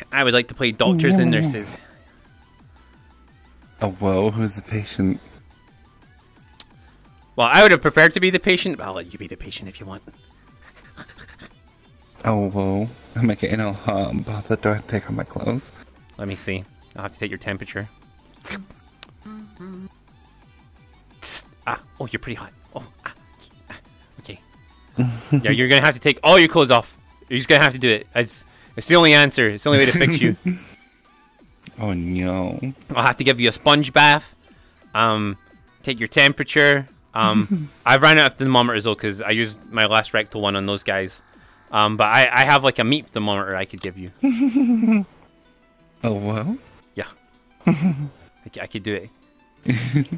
think I would like to play doctors and nurses. Oh, whoa, who's the patient? Well, I would have preferred to be the patient, but I'll let you be the patient if you want. Oh, whoa. Am I getting all hot and bothered? Do I have to take off my clothes? Let me see. I'll have to take your temperature. Ah, oh, you're pretty hot. Oh, ah, okay. Yeah, you're gonna have to take all your clothes off. You're just gonna have to do it. It's the only answer. It's the only way to fix you. Oh no! I'll have to give you a sponge bath. Take your temperature. I've run out of thermometers though because I used my last rectal one on those guys. But I have like a meat thermometer I could give you. Oh well. Yeah. I could do it.